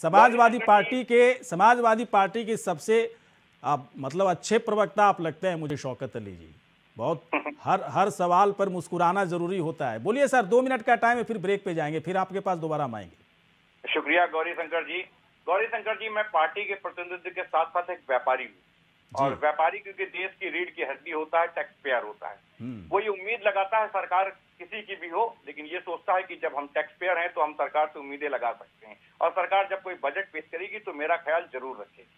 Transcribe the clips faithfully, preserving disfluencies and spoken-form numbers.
Samajwadi party के Samajwadi party के सबसे आप मतलब अच्छे प्रवक्ता आप लगते हैं मुझे शौकत अली जी। बहुत हर हर सवाल पर मुस्कुराना जरूरी होता है। बोलिए सर, दो मिनट का टाइम है, फिर ब्रेक पे जाएंगे, फिर आपके पास दोबारा हम आएंगे। शुक्रिया गौरी शंकर जी। गौरी शंकर जी, मैं पार्टी के प्रतिनिधित्व के साथ साथ एक व्यापारी हूँ, और व्यापारी क्योंकि देश की रीढ़ की हड्डी होता है, टैक्स पेयर होता है, वो ये उम्मीद लगाता है सरकार किसी की भी हो, लेकिन ये सोचता है कि जब हम टैक्स पेयर हैं तो हम सरकार से उम्मीदें लगा सकते हैं, और सरकार जब कोई बजट पेश करेगी तो मेरा ख्याल जरूर रखेगी।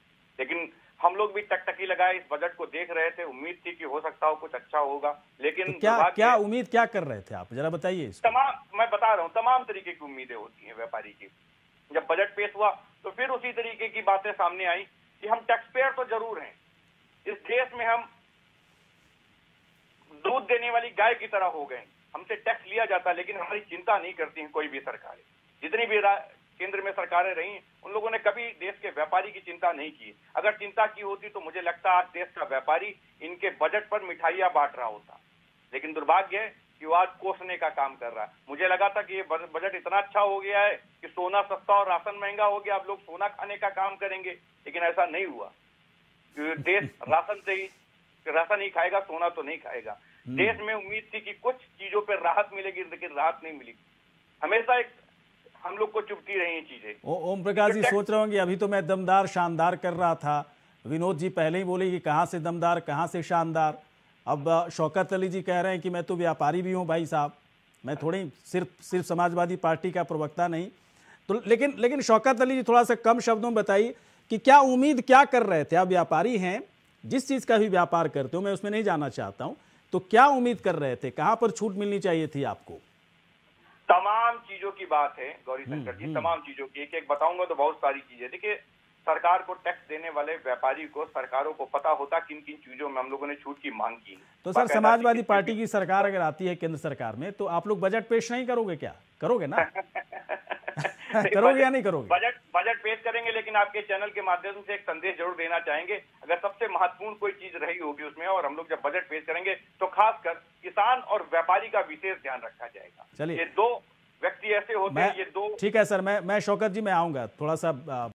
लेकिन हम लोग भी टकटकी लगाए, इस बजट को देख रहे थे, उम्मीद थी कि हो सकता हो कुछ अच्छा होगा, लेकिन तो क्या क्या उम्मीद क्या कर रहे थे आप, जरा बताइए। तमाम, मैं बता रहा हूँ, तमाम तरीके की उम्मीदें होती हैं व्यापारी की। जब बजट पेश हुआ तो फिर उसी तरीके की बातें सामने आई कि हम टैक्स पेयर तो जरूर हैं, इस देश में हम दूध देने वाली गाय की तरह हो गए, हमसे टैक्स लिया जाता है, लेकिन हमारी चिंता नहीं करती है कोई भी सरकारें। जितनी भी केंद्र में सरकारें रही उन लोगों ने कभी देश के व्यापारी की चिंता नहीं की। अगर चिंता की होती तो मुझे लगता आज देश का व्यापारी इनके बजट पर मिठाइयां बांट रहा होता, लेकिन दुर्भाग्य है कि वो आज कोसने का काम कर रहा है। मुझे लगा था कि ये बजट इतना अच्छा हो गया है कि सोना सस्ता और राशन महंगा हो गया, आप लोग सोना खाने का काम करेंगे, लेकिन ऐसा नहीं हुआ। देश राशन से ही राशन ही खाएगा, सोना तो नहीं खाएगा। देश में उम्मीद थी कि कुछ चीजों पर राहत मिलेगी, लेकिन राहत नहीं मिली, हमेशा एक हम लोग को चुभती रही चीजें। ओम प्रकाश जी सोच रहे होंगे अभी तो मैं दमदार शानदार कर रहा था, विनोद जी पहले ही बोले कि कहाँ से दमदार कहाँ से शानदार, अब शौकत अली जी कह रहे हैं कि मैं तो व्यापारी भी हूँ भाई साहब, मैं थोड़ी सिर्फ सिर्फ समाजवादी पार्टी का प्रवक्ता नहीं। तो लेकिन लेकिन शौकत अली जी थोड़ा सा कम शब्दों में बताइए कि क्या उम्मीद क्या कर रहे थे, आप व्यापारी हैं, जिस चीज़ का भी व्यापार करते हो, मैं उसमें नहीं जाना चाहता हूँ, तो क्या उम्मीद कर रहे थे, कहाँ पर छूट मिलनी चाहिए थी आपको? तमाम चीजों की बात है गौरी शंकर जी, तमाम चीजों की एक एक बताऊंगा तो बहुत सारी चीजें। देखिए, सरकार को टैक्स देने वाले व्यापारी को, सरकारों को पता होता किन किन चीजों में हम लोगों ने छूट की मांग की। तो सर, समाजवादी पार्टी की सरकार अगर आती है केंद्र सरकार में तो आप लोग बजट पेश नहीं करोगे क्या? करोगे ना? करोगे या नहीं करोगे? बजट बजट पेश करेंगे, लेकिन आपके चैनल के माध्यम से एक संदेश जरूर देना चाहेंगे। अगर सबसे महत्वपूर्ण कोई चीज रही होगी उसमें, और हम लोग जब बजट पेश करेंगे तो खासकर किसान और व्यापारी का विशेष ध्यान रखा जाएगा। चलिए, ये दो व्यक्ति ऐसे होते हैं, ये दो। ठीक है सर, मैं मैं शौकत जी मैं आऊंगा थोड़ा सा।